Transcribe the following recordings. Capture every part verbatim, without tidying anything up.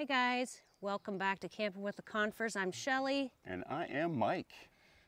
Hey guys, welcome back to Camping with the Confers. I'm Shelley. And I am Mike.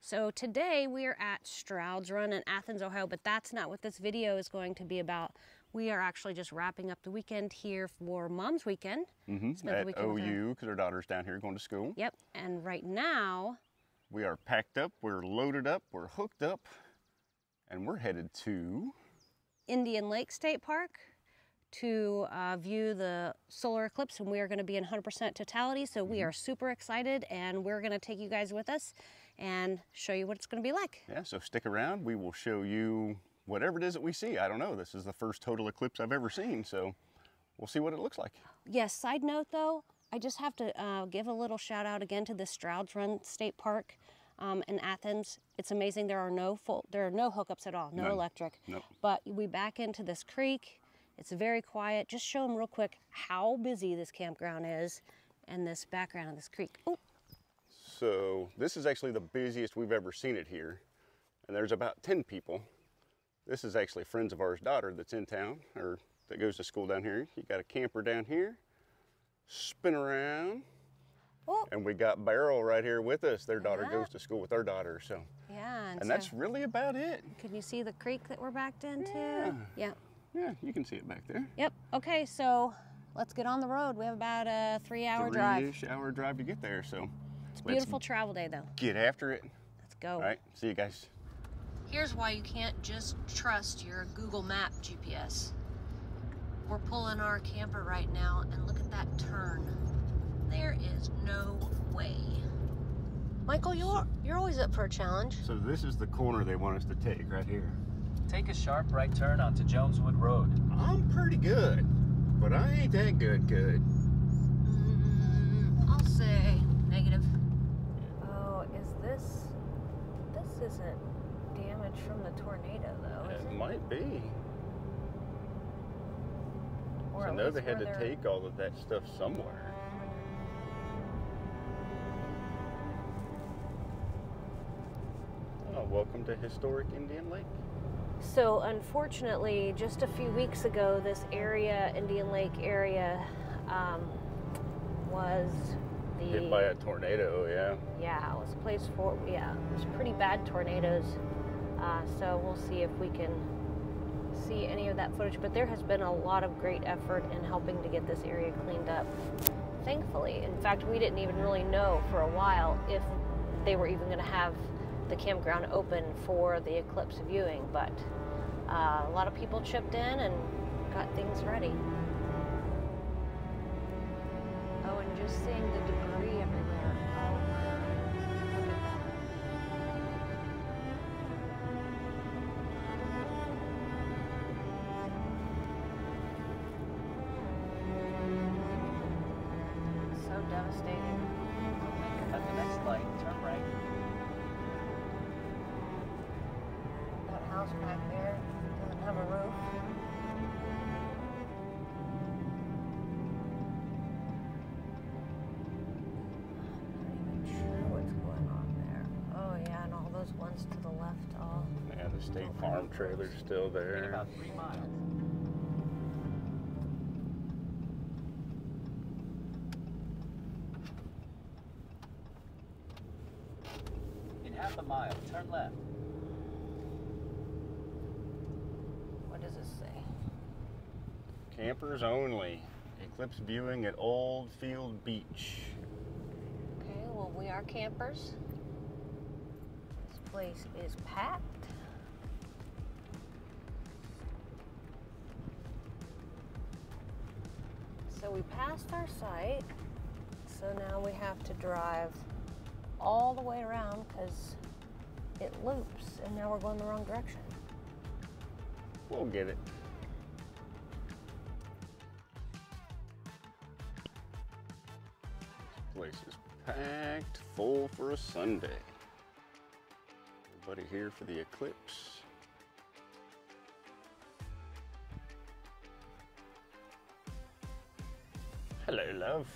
So today we are at Stroud's Run in Athens, Ohio, but that's not what this video is going to be about. We are actually just wrapping up the weekend here for Mom's Weekend. Mm-hmm. At weekend O U, because our daughter's down here going to school. Yep, and right now we are packed up, we're loaded up, we're hooked up, and we're headed to Indian Lake State Park to uh, view the solar eclipse, and we are going to be in one hundred percent totality, so we are super excited, and we're going to take you guys with us and show you what it's going to be like. Yeah, so stick around. We will show you whatever it is that we see. I don't know. This is the first total eclipse I've ever seen, so we'll see what it looks like. Yes, yeah, side note, though, I just have to uh, give a little shout-out again to the Stroud's Run State Park um, in Athens. It's amazing. There are no full, there are no hookups at all, no None. electric. Nope. But we back into this creek. It's very quiet. Just show them real quick how busy this campground is and this background of this creek. Ooh. So this is actually the busiest we've ever seen it here. And there's about ten people. This is actually friends of ours' daughter that's in town, or that goes to school down here. You got a camper down here, spin around. Ooh. And we got Beryl right here with us. Their daughter yeah. goes to school with our daughter, so. Yeah. And, and so that's really about it. Can you see the creek that we're backed into? Yeah. yeah. Yeah, you can see it back there. Yep. Okay, so let's get on the road. We have about a three-hour drive. Three-ish hour drive to get there, so. It's a beautiful travel day, though. Get after it. Let's go. All right, see you guys. Here's why you can't just trust your Google Map G P S. We're pulling our camper right now, and look at that turn. There is no way. Michael, you're, you're always up for a challenge. So this is the corner they want us to take right here. Take a sharp right turn onto Joneswood Road. I'm pretty good, but I ain't that good good. Mm, I'll say negative. Oh, is this... This isn't damage from the tornado, though, is it? It might be. Or I know they had to take all of that stuff somewhere. Oh, welcome to historic Indian Lake. So unfortunately, just a few weeks ago, this area, Indian Lake area, um, was the... Hit by a tornado, yeah. Yeah, it was a place for, yeah, it was pretty bad tornadoes. Uh, so we'll see if we can see any of that footage. But there has been a lot of great effort in helping to get this area cleaned up, thankfully. In fact, we didn't even really know for a while if they were even going to have the campground open for the eclipse viewing, but uh, a lot of people chipped in and got things ready. Oh, and just seeing the debris everywhere. Oh, look at that. It's so devastating. At the next light, turn right. House back there doesn't have a roof. I'm not even sure what's going on there. Oh yeah, and all those ones to the left, all. Yeah, the State Farm trailer's still there. In about three miles. In half a mile, turn left. What does this say? Campers only. Eclipse viewing at Old Field Beach. Okay, well, we are campers. This place is packed. So we passed our site. So now we have to drive all the way around because it loops, and now we're going the wrong direction. We'll get it. Place is packed, full for a Sunday. Everybody here for the eclipse. Hello, love.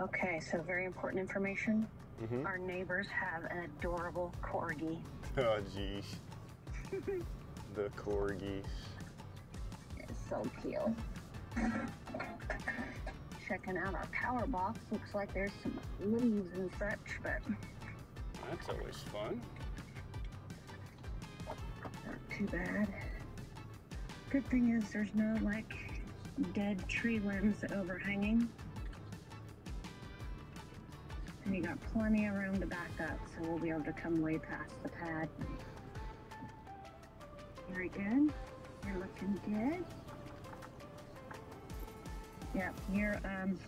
Okay, so very important information. Mm-hmm. Our neighbors have an adorable corgi. Oh, geez. The corgis. It's so cute. checking out our power box. Looks like there's some leaves and such, but that's always fun. Not too bad. Good thing is there's no like dead tree limbs overhanging. And you got plenty of room to back up, so we'll be able to come way past the pad. Very good. You're looking good. Yep, you're, um,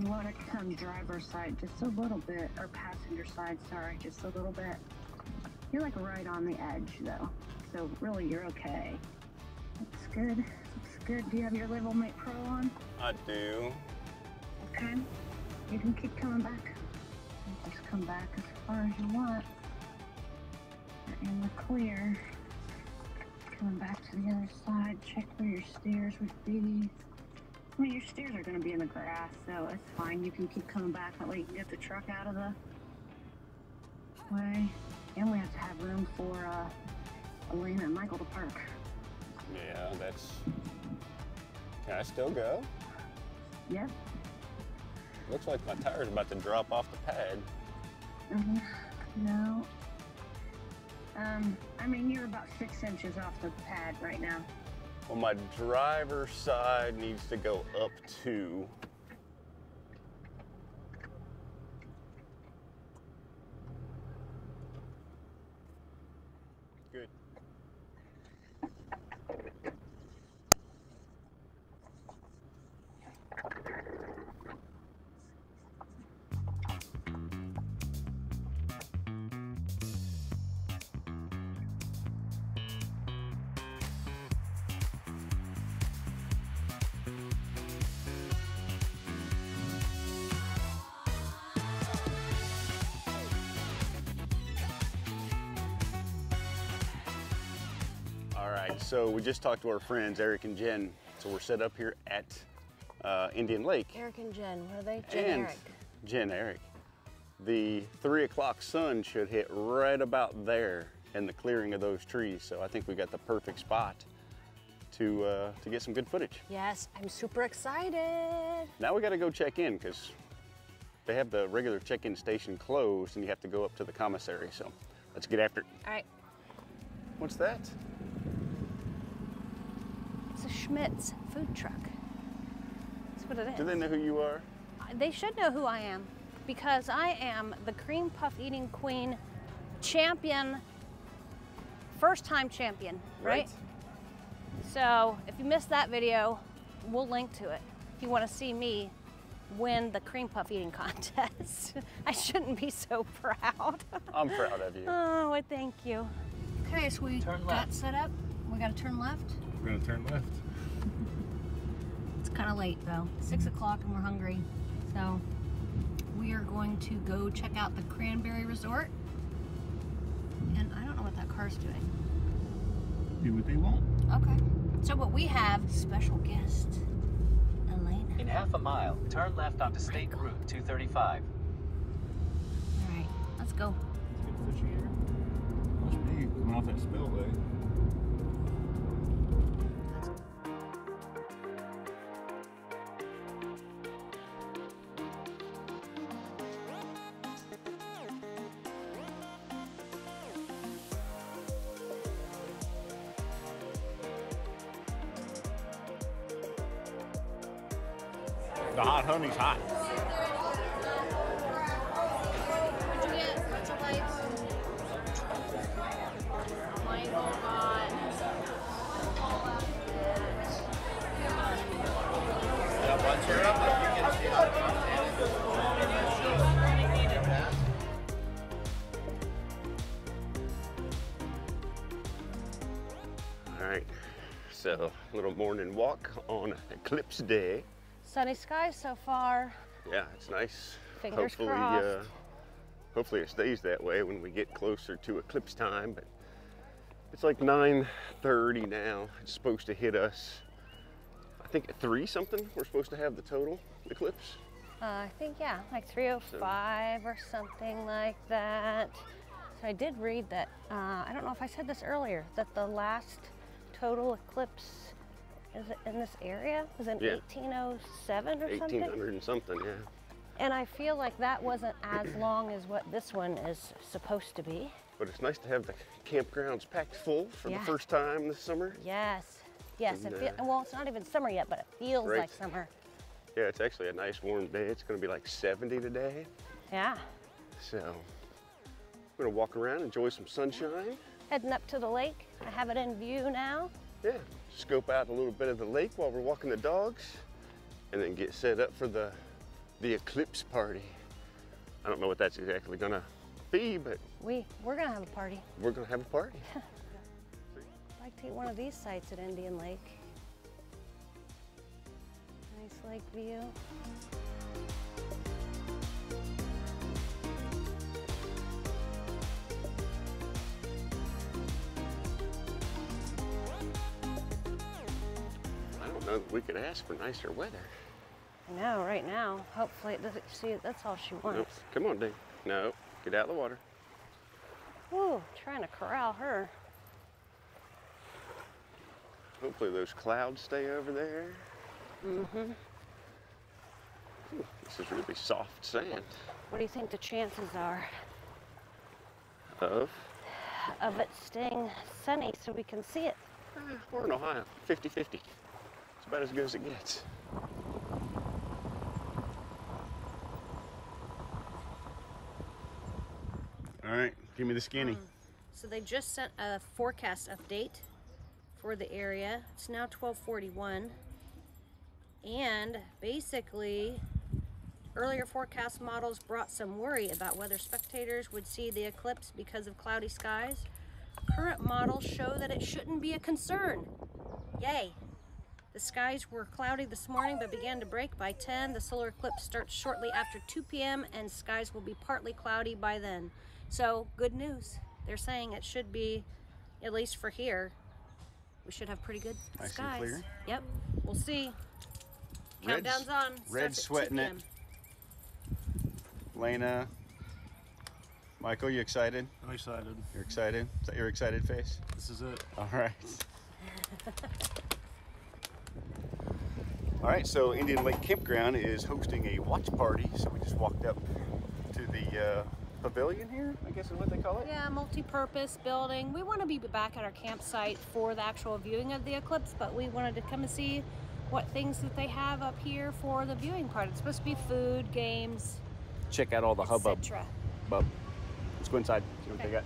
you want to come driver's side just a little bit, or passenger side, sorry, just a little bit. You're like right on the edge though, so really you're okay. Looks good, looks good. Do you have your Levelmate Pro on? I do. Okay, you can keep coming back. You just come back as far as you want. You're in the clear. Coming back to the other side, check where your stairs would be. I mean, your stairs are going to be in the grass, so it's fine. You can keep coming back. That way you can get the truck out of the way. And we have to have room for uh, Elena and Michael to park. Yeah, that's... Can I still go? Yeah. Looks like my tire's about to drop off the pad. Mm-hmm. No. Um, I mean, you're about six inches off the pad right now. Well, my driver's side needs to go up two. Good. So we just talked to our friends, Eric and Jen. So we're set up here at uh, Indian Lake. Eric and Jen, what are they? Jen and Eric. Jen, Eric. The three o'clock sun should hit right about there in the clearing of those trees. So I think we got the perfect spot to, uh, to get some good footage. Yes, I'm super excited. Now we gotta go check in because they have the regular check-in station closed and you have to go up to the commissary. So let's get after it. All right. What's that? It's a Schmidt's food truck. That's what it is. Do they know who you are? They should know who I am, because I am the cream puff eating queen champion, first time champion, right? right? So if you missed that video, we'll link to it. If you want to see me win the cream puff eating contest, I shouldn't be so proud. I'm proud of you. Oh, well, thank you. Okay, so we turn got left. set up. We got to turn left. We're gonna turn left. It's kind of late though. Six o'clock and we're hungry. So we are going to go check out the Cranberry Resort. And I don't know what that car's doing. Do what they want. Okay. So what we have, special guest, Elena. In half a mile, turn left onto State Route two thirty-five. All right, let's go. It's good fishy here. Must be coming off that spillway. The hot honey's hot. What'd you get? What's your lights? Michael got cola. That one chair up, you can see that one. All right, so a little morning walk on Eclipse Day. Sunny skies so far. Yeah, it's nice. Fingers hopefully, crossed. Uh, hopefully it stays that way when we get closer to eclipse time, but it's like nine thirty now. It's supposed to hit us, I think at three something, we're supposed to have the total eclipse. Uh, I think, yeah, like three oh five so, or something like that. So I did read that, uh, I don't know if I said this earlier, that the last total eclipse is it in this area? It was in yeah. eighteen oh seven or eighteen hundred something? eighteen hundred and something, yeah. And I feel like that wasn't as long as what this one is supposed to be. But it's nice to have the campgrounds packed full for yeah. the first time this summer. Yes, yes. And, it feel, uh, well, it's not even summer yet, but it feels right. like summer. Yeah, it's actually a nice warm day. It's going to be like seventy today. Yeah. So we're going to walk around, enjoy some sunshine. Heading up to the lake. I have it in view now. Yeah, scope out a little bit of the lake while we're walking the dogs and then get set up for the the eclipse party. I don't know what that's exactly gonna be, but we we're gonna have a party. We're gonna have a party. I'd like to hit one of these sites at Indian Lake. Nice lake view. I don't know that we could ask for nicer weather. No, right now. Hopefully it doesn't. See, that's all she wants. Nope. Come on, Dave. No, get out of the water. Ooh, trying to corral her. Hopefully those clouds stay over there. Mm-hmm. Ooh, this is really soft sand. What do you think the chances are? Of? Of it staying sunny so we can see it. Uh, we're in Ohio. fifty fifty. It's about as good as it gets. All right, give me the skinny. Um, so they just sent a forecast update for the area. It's now twelve forty-one. And basically, earlier forecast models brought some worry about whether spectators would see the eclipse because of cloudy skies. Current models show that it shouldn't be a concern. Yay. The skies were cloudy this morning, but began to break by ten. The solar eclipse starts shortly after two p m and skies will be partly cloudy by then. So good news. They're saying it should be, at least for here, we should have pretty good nice skies. And clear. Yep, we'll see. Red's, Countdown's on. Red sweating it. Lena, Michael, you excited? I'm excited. You're excited? Is that your excited face? This is it. All right. All right, so Indian Lake Campground is hosting a watch party. So we just walked up to the uh, pavilion here, I guess is what they call it. Yeah, multi-purpose building. We want to be back at our campsite for the actual viewing of the eclipse, but we wanted to come and see what things that they have up here for the viewing part. It's supposed to be food, games. Check out all the hubbub. Bub. Let's go inside, see what okay. they got.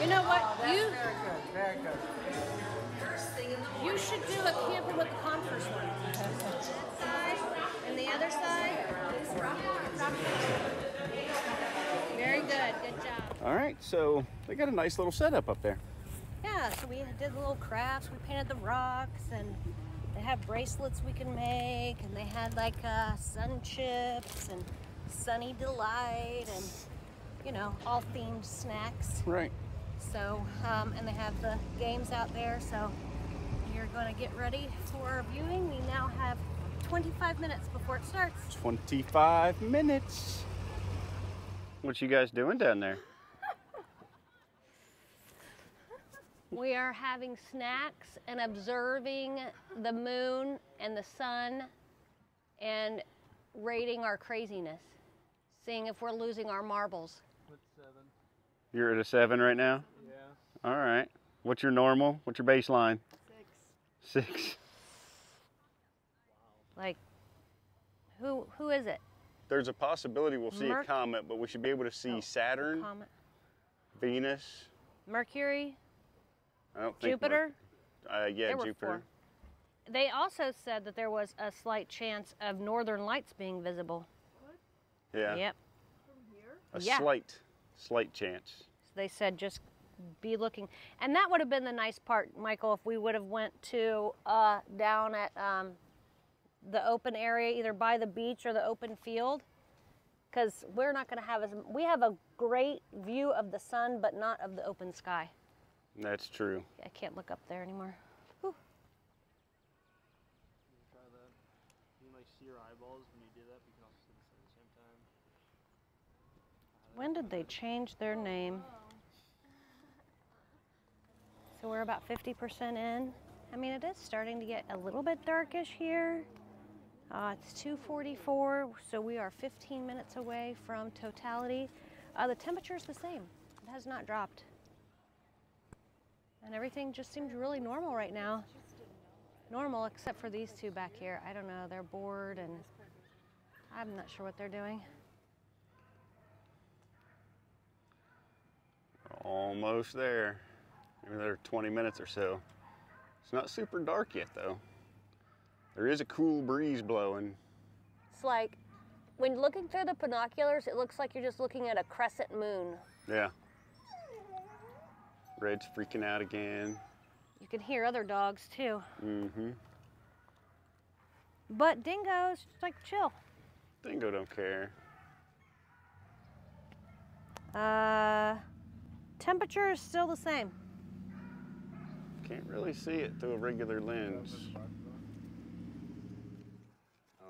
You know what? Oh, you very good, very good. You should do a Camping with the Confers one. That side and the other side. Very good. Good job. All right, so they got a nice little setup up there. Yeah, so we did the little crafts. We painted the rocks, and they have bracelets we can make, and they had like uh, sun chips and Sunny Delight, and you know, all themed snacks. Right. So, um, and they have the games out there, so you're going to get ready for viewing. We now have twenty-five minutes before it starts. twenty-five minutes. What you guys doing down there? We are having snacks and observing the moon and the sun and rating our craziness, seeing if we're losing our marbles. You're at a seven right now? Yeah. All right. What's your normal? What's your baseline? Six. Six. Wow. Like, who who is it? There's a possibility we'll see Merc a comet, but we should be able to see oh, Saturn, Venus, Mercury, I don't think Jupiter. Mer uh, yeah, there Jupiter. Were four. They also said that there was a slight chance of northern lights being visible. What? Yeah. Yep. From here? A yeah. slight. Slight chance. They said just be looking, and that would have been the nice part, Michael, if we would have went to uh, down at um, the open area, either by the beach or the open field, because we're not going to have as we have a great view of the sun, but not of the open sky. That's true. I can't look up there anymore. Whew. When did they change their name? So we're about fifty percent in. I mean, it is starting to get a little bit darkish here. Uh, it's two forty-four, so we are fifteen minutes away from totality. Uh, the temperature is the same. It has not dropped. And everything just seems really normal right now. Normal, except for these two back here. I don't know, they're bored and I'm not sure what they're doing. Almost there. Maybe they're twenty minutes or so. It's not super dark yet though. There is a cool breeze blowing. It's like, when looking through the binoculars, it looks like you're just looking at a crescent moon. Yeah. Red's freaking out again. You can hear other dogs too. Mm-hmm. But Dingo's just like chill. Dingo don't care. Uh, temperature is still the same. Can't really see it through a regular lens.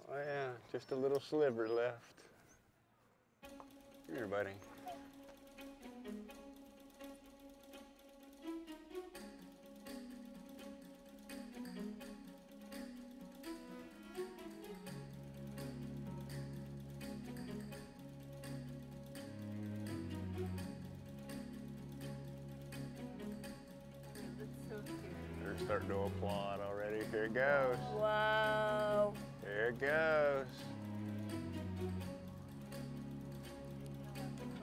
Oh yeah, just a little sliver left. Here, buddy. They're starting to applaud already. Here it goes. Whoa. Here it goes.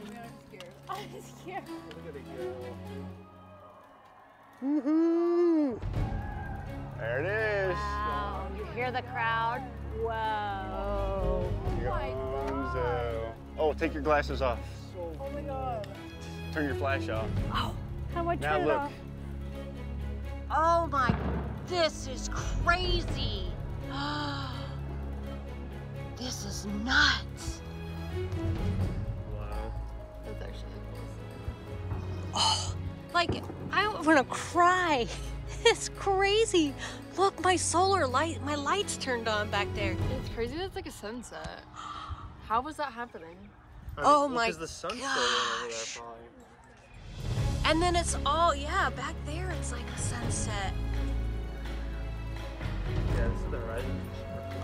I'm scared. I'm scared. Look at it go. Woohoo! There it is. Wow. You hear the crowd? Whoa. Here comes, uh, oh, take your glasses off. Oh my God. Turn your flash off. Oh, how much? Now look. Off? Oh my, this is crazy. This is nuts. Wow. That's actually cool. Oh, like, I want to cry. It's crazy. Look, my solar light, my lights turned on back there. It's crazy that's like a sunset. How was that happening? I mean, oh my gosh. Because the sun's still over there falling. And then it's all, yeah, back there it's like a sunset. Yeah, this is the horizon.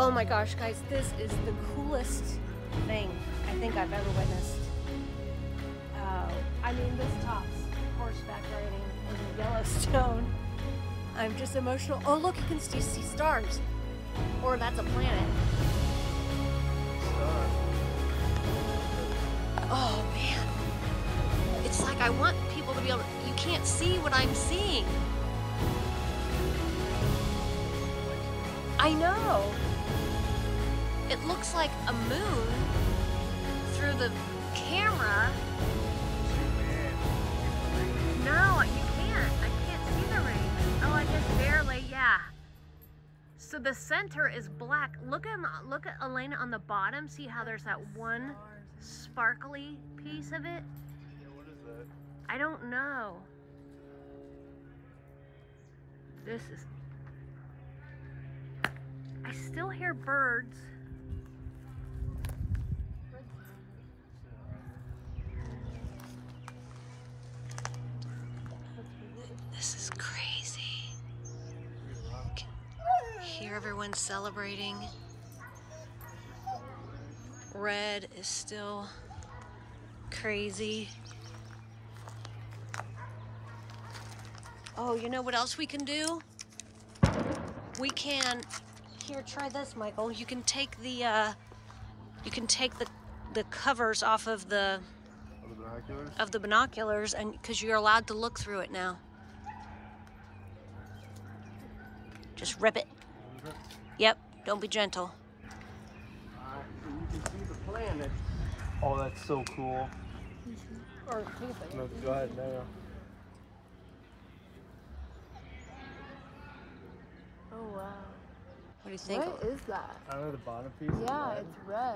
Oh my gosh, guys, this is the coolest thing I think I've ever witnessed. Uh, I mean, this tops horseback riding in Yellowstone. I'm just emotional. Oh, look, you can see stars. Or that's a planet. Star. Oh, man. It's like I want people to be able to, you can't see what I'm seeing. I know. It looks like a moon through the camera. No, you can't. I can't see the rain. Oh, I guess barely, yeah. So the center is black. Look at, look at Elena on the bottom. See how there's that one sparkly piece of it? Yeah, what is that? I don't know. This is... I still hear birds. This is crazy. I can hear everyone celebrating. Red is still crazy. Oh, you know what else we can do? We can, here, try this, Michael. You can take the, uh, you can take the, the covers off of the, of the binoculars, of the binoculars and because you're allowed to look through it now. Just rip it. Mm-hmm. Yep, don't be gentle. All right, so you can see the planet. Oh, that's so cool. Mm-hmm. Or anything. No, go ahead now. Oh, wow. What do you think? What is that? I don't know, the bottom piece. Yeah, red. It's red.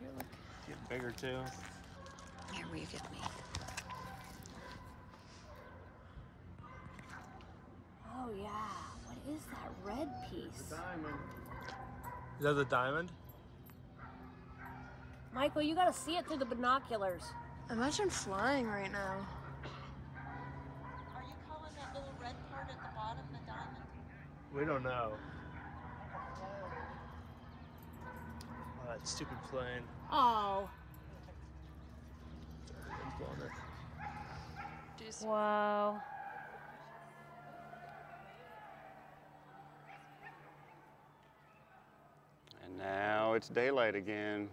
Here, look. Get bigger, too. Here, will you give me? Oh, yeah. What is that red piece? It's a diamond. Is that the diamond? Michael, you gotta see it through the binoculars. Imagine flying right now. Are you calling that little red part at the bottom the diamond? We don't know. Oh, that stupid plane. Oh. Wow. And now it's daylight again.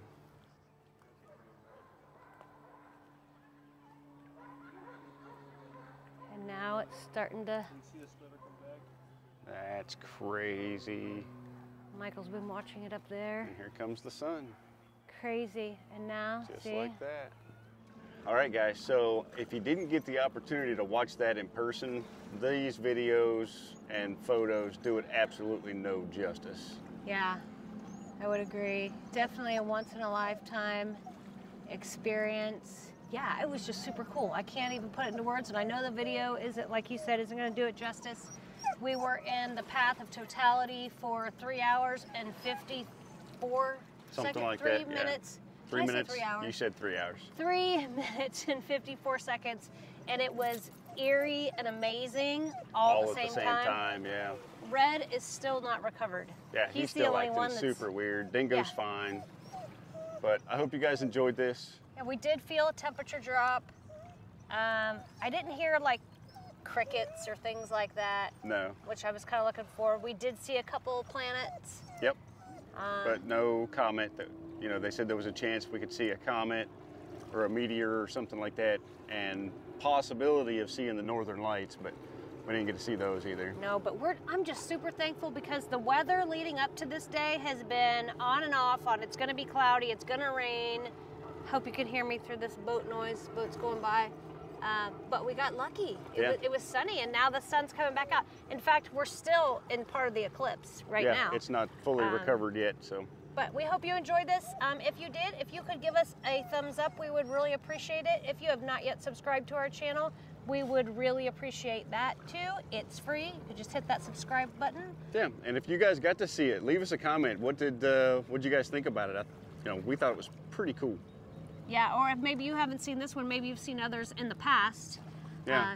And now it's starting to... You see this letter come back? That's crazy. Michael's been watching it up there. And here comes the sun. Crazy. And now, just see? Like that. All right, guys, so if you didn't get the opportunity to watch that in person, these videos and photos do it absolutely no justice. Yeah, I would agree. Definitely a once-in-a-lifetime experience. Yeah, it was just super cool. I can't even put it into words, and I know the video isn't, like you said, isn't going to do it justice. We were in the path of totality for three hours and fifty-four Something seconds, like three that, minutes. Yeah. Three I minutes. Said three hours. You said three hours. Three minutes and fifty-four seconds, and it was eerie and amazing all, all the same at the same time. time. Yeah. Red is still not recovered. Yeah, he's, he's still the only one that's super weird. Dingo's yeah. fine, but I hope you guys enjoyed this. Yeah, we did feel a temperature drop. Um, I didn't hear like crickets or things like that. No. Which I was kind of looking for. We did see a couple planets. Yep. Um, but no comet that. You know, they said there was a chance we could see a comet or a meteor or something like that, and possibility of seeing the northern lights, but we didn't get to see those either. No, but we're, I'm just super thankful because the weather leading up to this day has been on and off on. It's going to be cloudy. It's going to rain. Hope you can hear me through this boat noise. Boat's going by. Uh, but we got lucky. It, yeah. was, it was sunny, and now the sun's coming back out. In fact, we're still in part of the eclipse right yeah, now. Yeah, it's not fully um, recovered yet, so... But we hope you enjoyed this. Um, if you did, if you could give us a thumbs up, we would really appreciate it. If you have not yet subscribed to our channel, we would really appreciate that too. It's free. You just hit that subscribe button. Yeah, and if you guys got to see it, leave us a comment. What did uh, what did you guys think about it? I, you know, we thought it was pretty cool. Yeah, or if maybe you haven't seen this one, maybe you've seen others in the past. Yeah. Uh,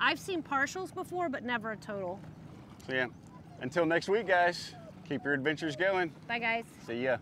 I've seen partials before, but never a total. So yeah. Until next week, guys. Keep your adventures going. Bye, guys. See ya.